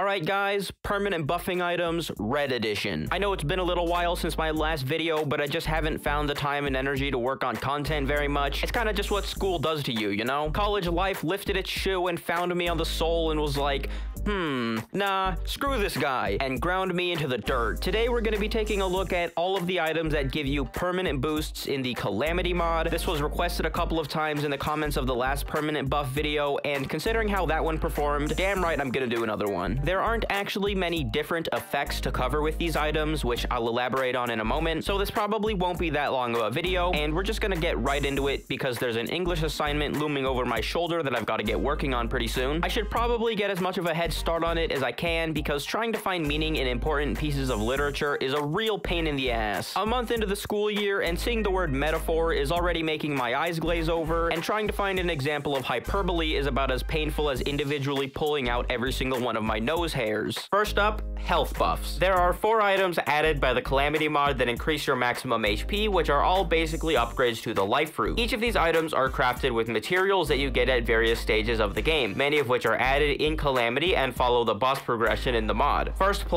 Alright guys, permanent buffing items, red edition. I know it's been a little while since my last video, but I just haven't found the time and energy to work on content very much. It's kind of just what school does to you, you know? College life lifted its shoe and found me on the soul and was like, nah, screw this guy, and ground me into the dirt. Today we're going to be taking a look at all of the items that give you permanent boosts in the Calamity mod. This was requested a couple of times in the comments of the last permanent buff video, and considering how that one performed, damn right I'm going to do another one. There aren't actually many different effects to cover with these items, which I'll elaborate on in a moment, so this probably won't be that long of a video, and we're just going to get right into it because there's an English assignment looming over my shoulder that I've got to get working on pretty soon. I should probably get as much of a head start on it as I can because trying to find meaning in important pieces of literature is a real pain in the ass. A month into the school year and seeing the word metaphor is already making my eyes glaze over, and trying to find an example of hyperbole is about as painful as individually pulling out every single one of my nose hairs. First up, health buffs. There are 4 items added by the Calamity mod that increase your maximum HP, which are all basically upgrades to the Life Fruit. Each of these items are crafted with materials that you get at various stages of the game, many of which are added in Calamity and follow the boss progression in the mod. First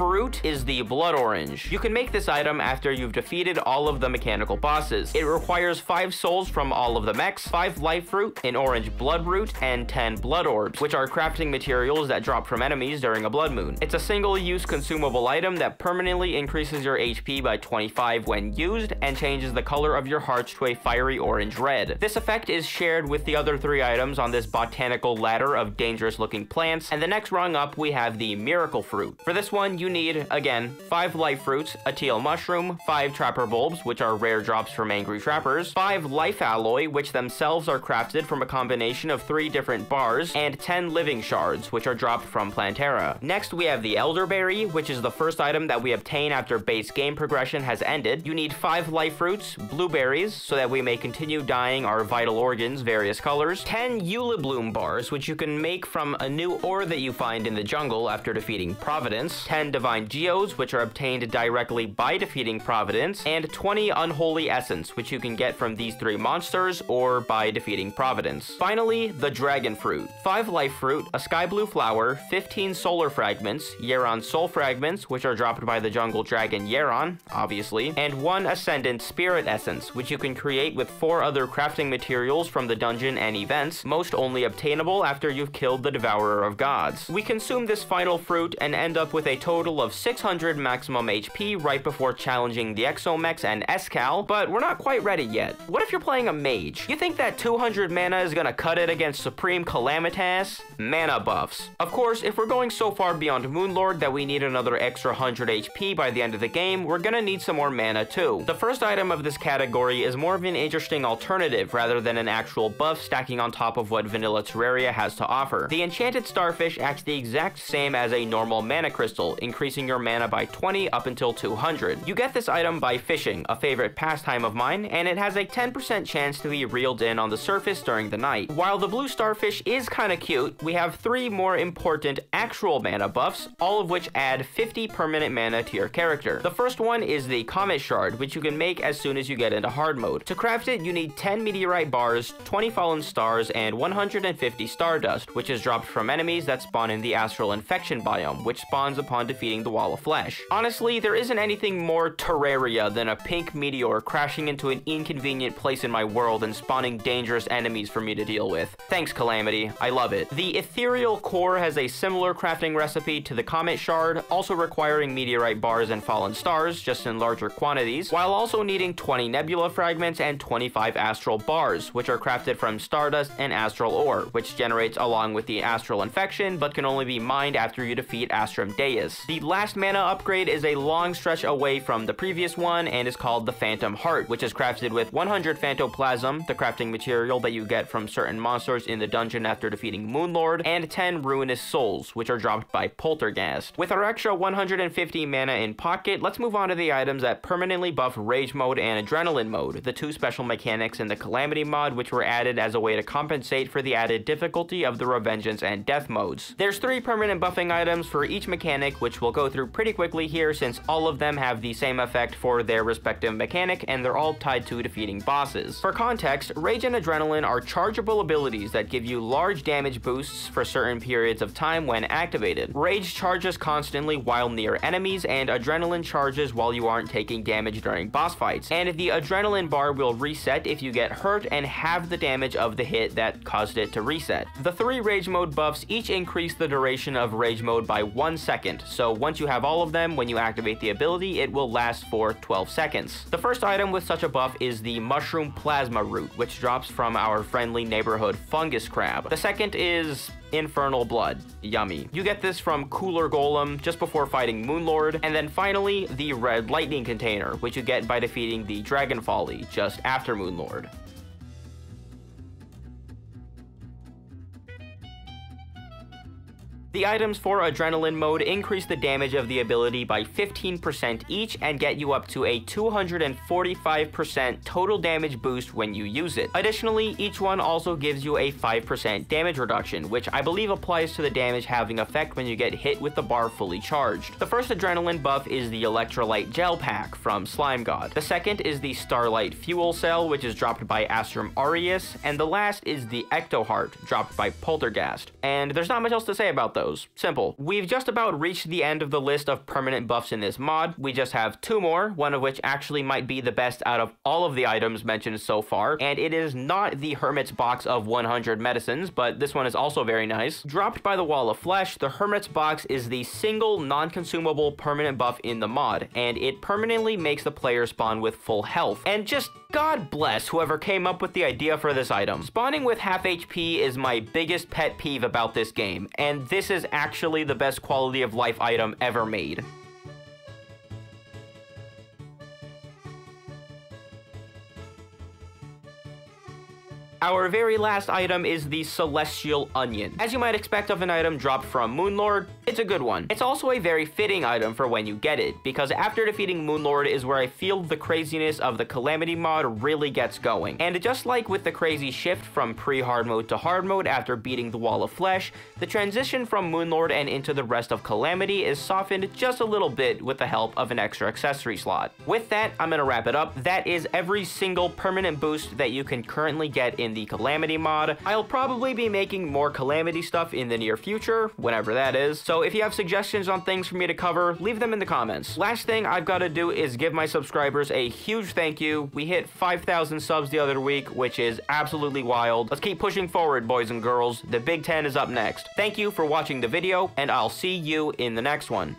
fruit is the Blood Orange. You can make this item after you've defeated all of the mechanical bosses. It requires 5 souls from all of the mechs, 5 Life Fruit, an orange Blood Root, and 10 Blood Orbs, which are crafting materials that drop from enemies during a blood moon. It's a single-use consumable item that permanently increases your HP by 25 when used and changes the color of your hearts to a fiery orange-red. This effect is shared with the other 3 items on this botanical ladder of dangerous-looking plants, and the next rung up we have the Miracle Fruit. For this one, you need, again, 5 Life Fruits, a teal mushroom, 5 Trapper Bulbs, which are rare drops from angry trappers, 5 Life Alloy, which themselves are crafted from a combination of 3 different bars, and 10 Living Shards, which are dropped from Plantera. Next, we have the Elderberry, which is the first item that we obtain after base game progression has ended. You need 5 Life Fruits, blueberries, so that we may continue dyeing our vital organs various colors, 10 Yulibloom bars, which you can make from a new ore that you find in the jungle after defeating Providence, 10 Divine Geodes, which are obtained directly by defeating Providence, and 20 Unholy Essence, which you can get from these 3 monsters or by defeating Providence. Finally, the Dragon Fruit. 5 Life Fruit, a Sky Blue Flower, 15 Solar Fragments, Yaron Soul Fragments, which are dropped by the jungle dragon Yaron, obviously, and 1 Ascendant Spirit Essence, which you can create with 4 other crafting materials from the dungeon and events, most only obtainable after you've killed the Devourer of Gods. We consume this final fruit and end up with a total of 600 maximum HP right before challenging the Exomex and Escal, but we're not quite ready yet. What if you're playing a mage? You think that 200 mana is gonna cut it against Supreme Calamitas? Mana buffs. Of course, if we're going so far beyond Moon Lord that we need another extra 100 HP by the end of the game, we're gonna need some more mana too. The first item of this category is more of an interesting alternative rather than an actual buff stacking on top of what vanilla Terraria has to offer. The Enchanted Starfish acts the exact same as a normal mana crystal, increasing your mana by 20 up until 200. You get this item by fishing, a favorite pastime of mine, and it has a 10% chance to be reeled in on the surface during the night. While the blue starfish is kinda cute, we have 3 more important actual mana buffs, all of which add 50 permanent mana to your character. The first one is the Comet Shard, which you can make as soon as you get into hard mode. To craft it, you need 10 meteorite bars, 20 fallen stars, and 150 stardust, which is dropped from enemies that spawn in the astral infection biome, which spawns upon defeating the Wall of Flesh. Honestly, there isn't anything more Terraria than a pink meteor crashing into an inconvenient place in my world and spawning dangerous enemies for me to deal with. Thanks, Calamity. I love it. The Ethereal Core has a similar crafting recipe to the Comet Shard, also requiring meteorite bars and fallen stars, just in larger quantities, while also needing 20 Nebula Fragments and 25 Astral Bars, which are crafted from stardust and astral ore, which generates along with the astral infection, but can only be mined after you defeat Astrum Deus. The last mana upgrade is a long stretch away from the previous one and is called the Phantom Heart, which is crafted with 100 Phantoplasm, the crafting material that you get from certain monsters in the dungeon after defeating Moon Lord, and 10 Ruinous Souls, which are dropped by Poltergeist. With our extra 150 mana in pocket, let's move on to the items that permanently buff Rage Mode and Adrenaline Mode, the 2 special mechanics in the Calamity mod which were added as a way to compensate for the added difficulty of the Revengeance and Death modes. There's 3 permanent buffs buffing items for each mechanic, which we'll go through pretty quickly here since all of them have the same effect for their respective mechanic and they're all tied to defeating bosses. For context, Rage and Adrenaline are chargeable abilities that give you large damage boosts for certain periods of time when activated. Rage charges constantly while near enemies, and Adrenaline charges while you aren't taking damage during boss fights, and the Adrenaline bar will reset if you get hurt and have the damage of the hit that caused it to reset. The three Rage Mode buffs each increase the duration of Rage Mode by 1 second, so once you have all of them, when you activate the ability, it will last for 12 seconds. The first item with such a buff is the Mushroom Plasma Root, which drops from our friendly neighborhood Fungus Crab. The second is Infernal Blood. Yummy. You get this from Cooler Golem just before fighting Moon Lord. And then finally, the Red Lightning Container, which you get by defeating the Dragon Folly just after Moon Lord. The items for Adrenaline Mode increase the damage of the ability by 15% each and get you up to a 245% total damage boost when you use it. Additionally, each one also gives you a 5% damage reduction, which I believe applies to the damage having effect when you get hit with the bar fully charged. The first Adrenaline buff is the Electrolyte Gel Pack from Slime God. The second is the Starlight Fuel Cell, which is dropped by Astrum Aureus, and the last is the Ecto Heart, dropped by Poltergeist. And there's not much else to say about those. Simple. We've just about reached the end of the list of permanent buffs in this mod. We just have two more, one of which actually might be the best out of all of the items mentioned so far, and it is not the Hermit's Box of 100 Medicines, but this one is also very nice. Dropped by the Wall of Flesh, the Hermit's Box is the single non-consumable permanent buff in the mod, and it permanently makes the player spawn with full health. And just God bless whoever came up with the idea for this item. Spawning with half HP is my biggest pet peeve about this game, and this is actually the best quality of life item ever made. Our very last item is the Celestial Onion. As you might expect of an item dropped from Moon Lord, it's a good one. It's also a very fitting item for when you get it, because after defeating Moon Lord is where I feel the craziness of the Calamity mod really gets going. And just like with the crazy shift from pre-hard mode to hard mode after beating the Wall of Flesh, the transition from Moon Lord and into the rest of Calamity is softened just a little bit with the help of an extra accessory slot. With that, I'm gonna wrap it up. That is every single permanent boost that you can currently get in the Calamity mod. I'll probably be making more Calamity stuff in the near future, whenever that is, so if you have suggestions on things for me to cover, leave them in the comments. Last thing I've got to do is give my subscribers a huge thank you. We hit 5,000 subs the other week, which is absolutely wild. Let's keep pushing forward, boys and girls. The Big Ten is up next. Thank you for watching the video, and I'll see you in the next one.